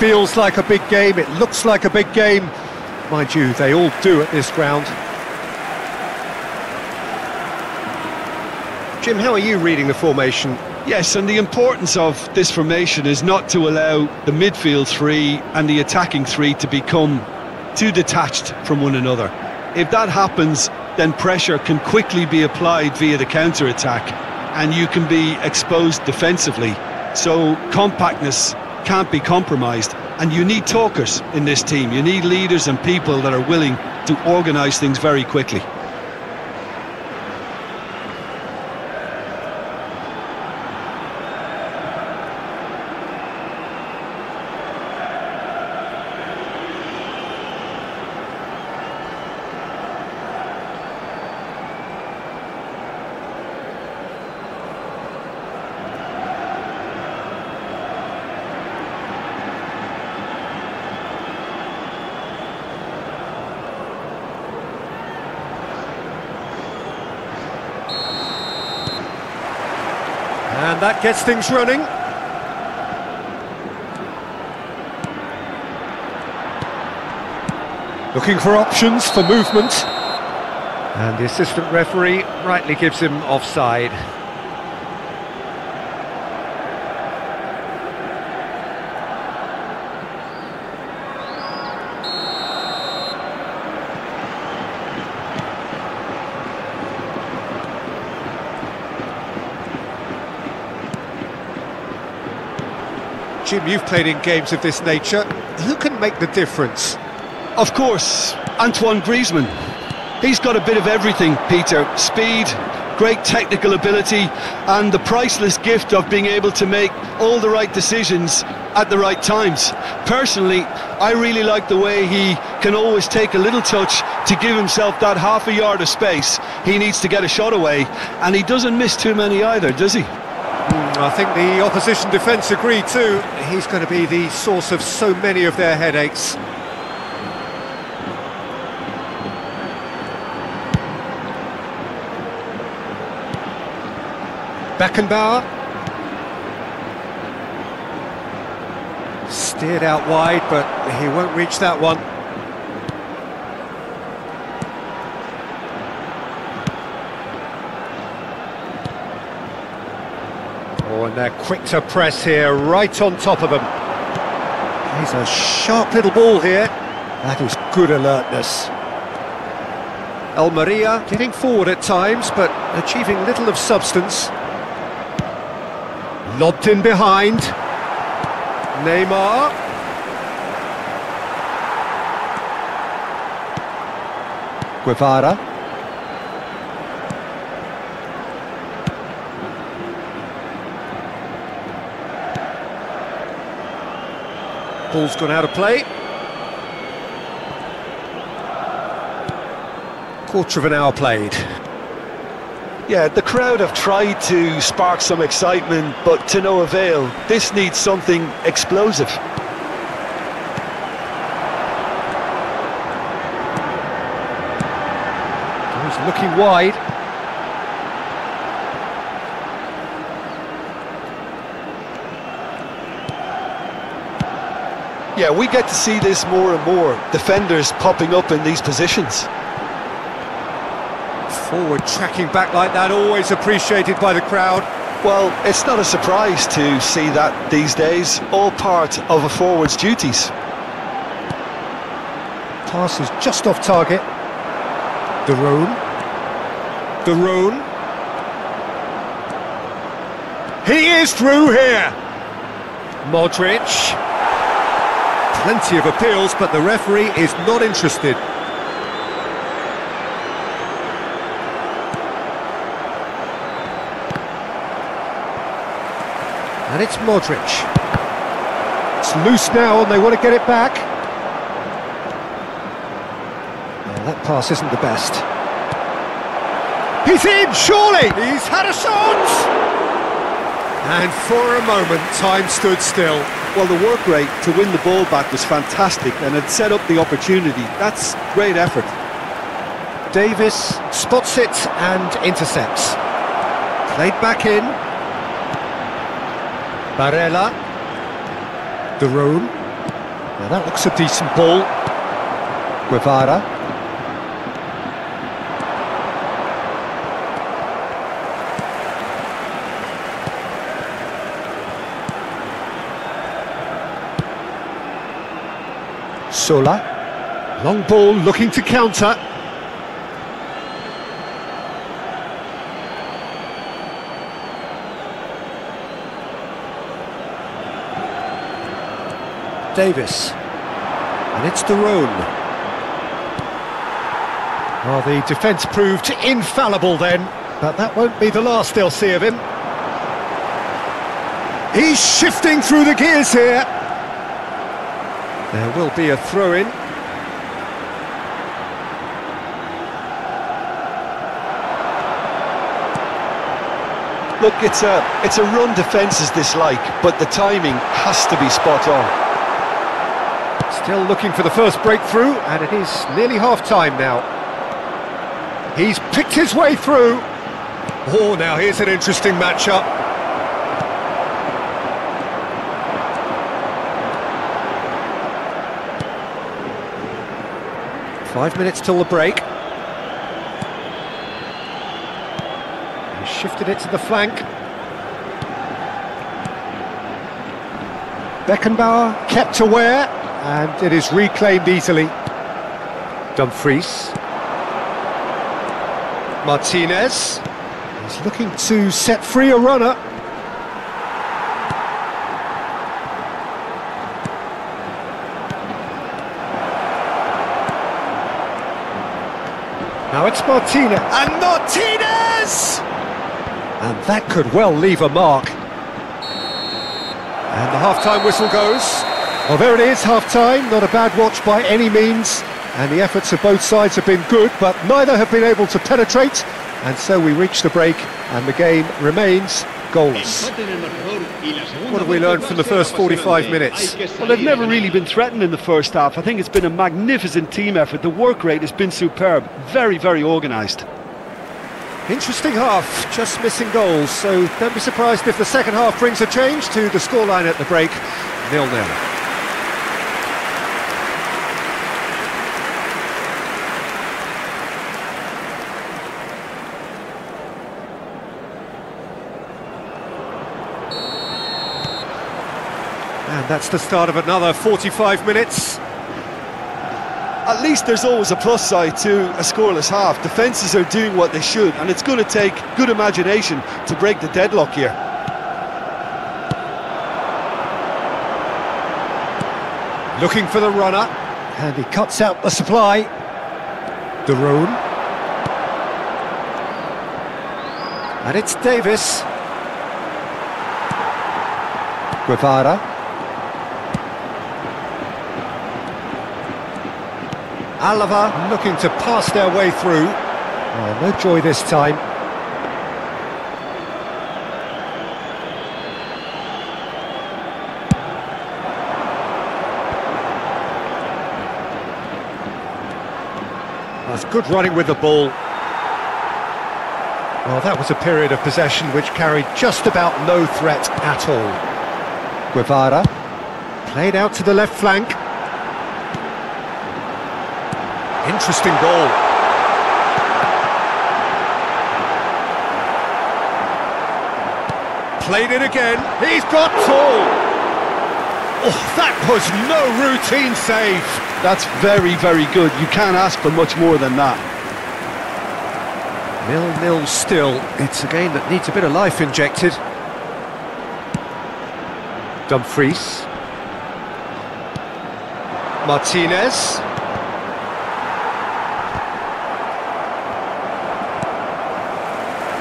feels like a big game, it looks like a big game. Mind you, they all do at this ground. Jim, how are you reading the formation? Yes, and the importance of this formation is not to allow the midfield three and the attacking three to become too detached from one another. If that happens, then pressure can quickly be applied via the counter-attack, and you can be exposed defensively. So compactness can't be compromised, and you need talkers in this team. You need leaders and people that are willing to organise things very quickly. And that gets things running. Looking for options for movement. And the assistant referee rightly gives him offside. Jim, you've played in games of this nature. Who can make the difference? Of course, Antoine Griezmann. He's got a bit of everything, Peter. Speed, great technical ability, and the priceless gift of being able to make all the right decisions at the right times. Personally, I really like the way he can always take a little touch to give himself that half a yard of space. He needs to get a shot away, and he doesn't miss too many either, does he? I think the opposition defence agree too. He's going to be the source of so many of their headaches. Beckenbauer. Steered out wide, but he won't reach that one. And they're quick to press here, right on top of him. He's a sharp little ball here. That was good alertness. El Maria getting forward at times, but achieving little of substance. Lobbed in behind. Neymar. Guevara. Ball's gone out of play. Quarter of an hour played. Yeah, the crowd have tried to spark some excitement, but to no avail. This needs something explosive. He's looking wide. Yeah, we get to see this more and more, defenders popping up in these positions. Forward tracking back like that, always appreciated by the crowd. Well, it's not a surprise to see that these days, all part of a forward's duties. Pass is just off target. De Rhone. De Rhone. He is through here. Modric. Plenty of appeals, but the referee is not interested. And it's Modric. It's loose now, and they want to get it back. that pass isn't the best. He's in, surely! He's had a shot! And for a moment, time stood still. Well, the work rate to win the ball back was fantastic and had set up the opportunity. That's great effort. Davis spots it and intercepts. Played back in. Varela. De Rhone. Now that looks a decent ball. Guevara. Sola. Long ball, looking to counter. Davis. And it's De Rhone. Well, the defence proved infallible then, but that won't be the last they'll see of him. He's shifting through the gears here. There will be a throw-in. Look, it's a run defences dislike, but the timing has to be spot on. Still looking for the first breakthrough, and it is nearly half-time now. He's picked his way through. Oh, now here's an interesting matchup. Five minutes till the break. He shifted it to the flank. Beckenbauer kept aware, and it is reclaimed easily. Dumfries. Martinez, he's looking to set free a runner. Now it's Martinez. And Martinez! And that could well leave a mark. And the half-time whistle goes. Well, there it is, half-time. Not a bad watch by any means. And the efforts of both sides have been good, but neither have been able to penetrate. And so we reach the break, and the game remains goalless. What have we learned from the first 45 minutes? Well, they've never really been threatened in the first half. I think it's been a magnificent team effort. The work rate has been superb. Very, very organised. Interesting half, just missing goals. So don't be surprised if the second half brings a change to the scoreline at the break. 0-0. And that's the start of another 45 minutes. At least there's always a plus side to a scoreless half. Defences are doing what they should, and it's going to take good imagination to break the deadlock here. Looking for the runner, and he cuts out the supply. De Rhone. And it's Davis. Guevara. Alava looking to pass their way through. Oh, no joy this time. That's good running with the ball. Well, that was a period of possession which carried just about no threat at all. Guevara played out to the left flank. Interesting goal. Played it again. He's got two. Oh, that was no routine save. That's very, very good. You can't ask for much more than that. 0-0 still. It's a game that needs a bit of life injected. Dumfries. Martinez.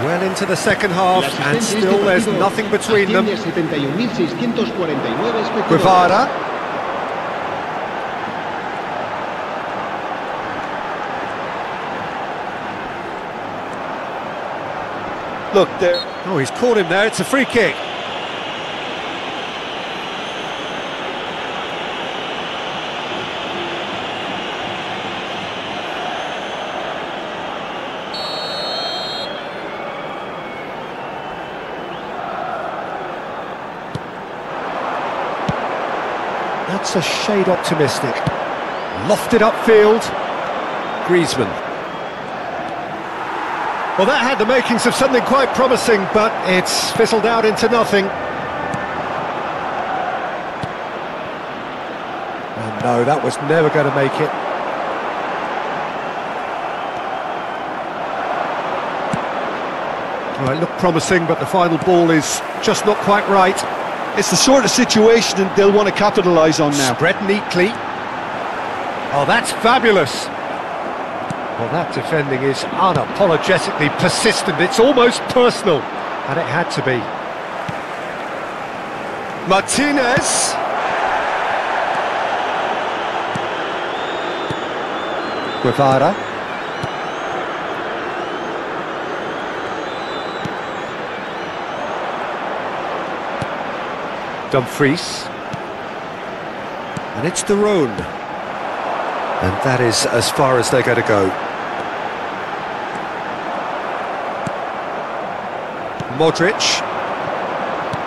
Well into the second half, and still there's nothing between them. Guevara. Look, there. Oh, he's caught him there. It's a free kick. That's a shade optimistic. Lofted upfield. Griezmann. Well, that had the makings of something quite promising, but it's fizzled out into nothing. And no, that was never going to make it. Well, it looked promising, but the final ball is just not quite right. It's the sort of situation they'll want to capitalise on now. Spread neatly. Oh, that's fabulous. Well, that defending is unapologetically persistent. It's almost personal, and it had to be. Martinez. Guevara. Dumfries. And it's De Rhone. And that is as far as they're going to go. Modric,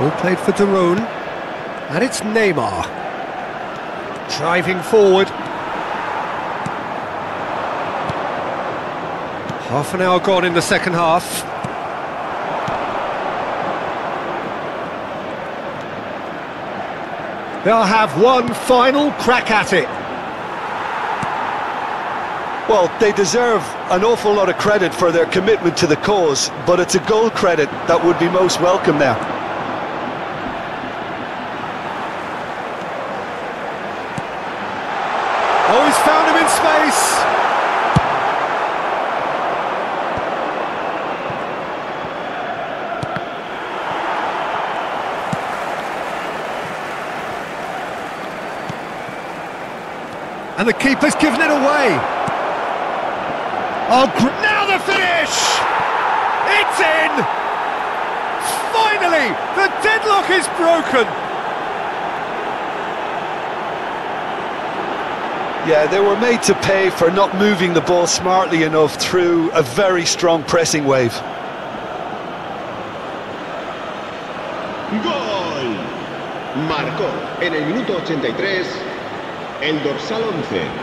all played for De Rhone, and it's Neymar, driving forward. Half an hour gone in the second half. They'll have one final crack at it. Well, they deserve an awful lot of credit for their commitment to the cause, but it's a goal credit that would be most welcome now. Oh, he's found him in space! And the keeper's given it away! Oh, now the finish! It's in! Finally, the deadlock is broken! Yeah, they were made to pay for not moving the ball smartly enough through a very strong pressing wave. Gol! Marcó en el minuto 83, el dorsal 11.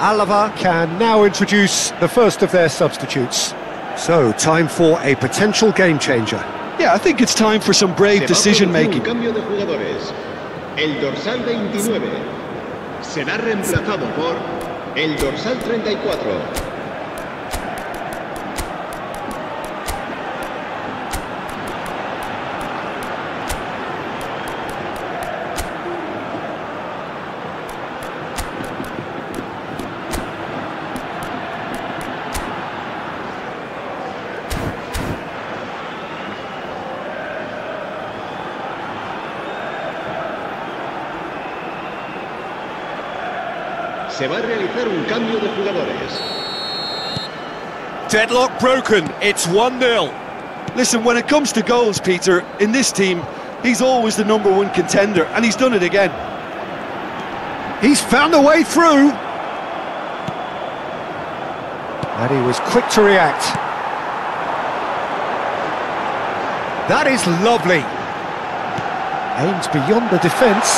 Alava can now introduce the first of their substitutes. So, time for a potential game-changer. Yeah, I think it's time for some brave decision-making. El dorsal 29 será reemplazado por el dorsal 34. Se va a realizar un cambio de jugadores. Deadlock broken, it's 1-0. Listen, when it comes to goals, Peter, in this team, he's always the number one contender, and he's done it again. He's found a way through. And he was quick to react. That is lovely. Aims beyond the defence.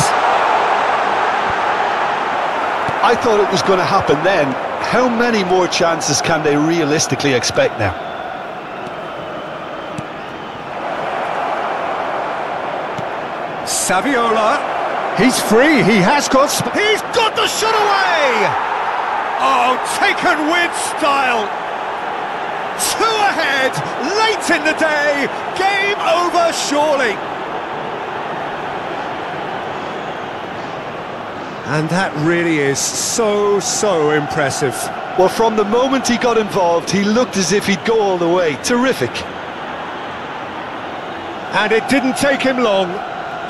I thought it was going to happen then. How many more chances can they realistically expect now? Saviola. He's free. He has got... He's got the shot away! Oh, taken with style. Two ahead, late in the day. Game over, surely. And that really is so impressive. Well, from the moment he got involved, he looked as if he'd go all the way. Terrific. And it didn't take him long.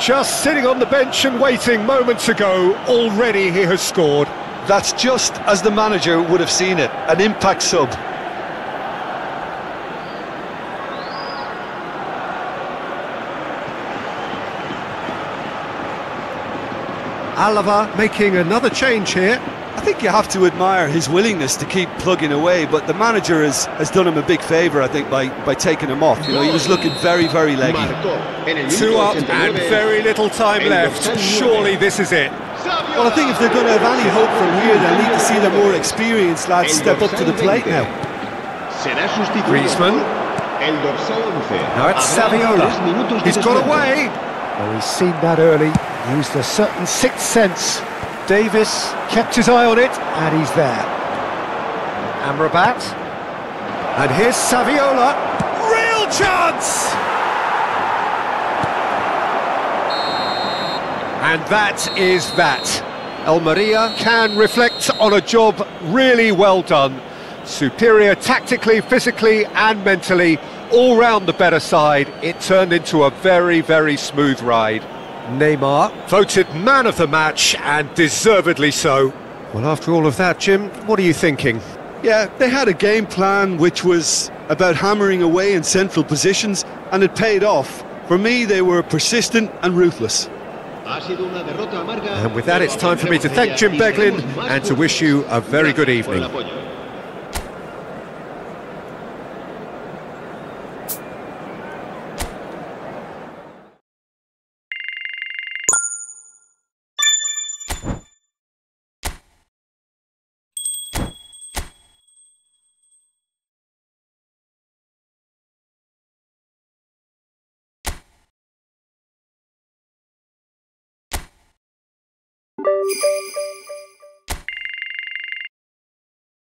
Just sitting on the bench and waiting moments ago, already he has scored. That's just as the manager would have seen it, an impact sub. Alava making another change here. I think you have to admire his willingness to keep plugging away, but the manager has done him a big favour, I think, by taking him off. You know, he was looking very, very leggy. Two up and very little time left. Surely this is it. Well, I think if they're going to have any hope from here, they'll need to see the more experienced lads step up to the plate now. Griezmann. Now it's Saviola. He's got away. Well, he's seen that early. Used a certain sixth sense. Davis kept his eye on it, and he's there. Amrabat. And here's Saviola. Real chance! And that is that. El Maria can reflect on a job really well done. Superior tactically, physically, and mentally. All round the better side. It turned into a very, very smooth ride. Neymar, voted man of the match, and deservedly so. Well, after all of that, Jim, what are you thinking? Yeah, they had a game plan which was about hammering away in central positions, and it paid off. For me, they were persistent and ruthless. And with that, it's time for me to thank Jim Beglin and to wish you a very good evening. Thank you.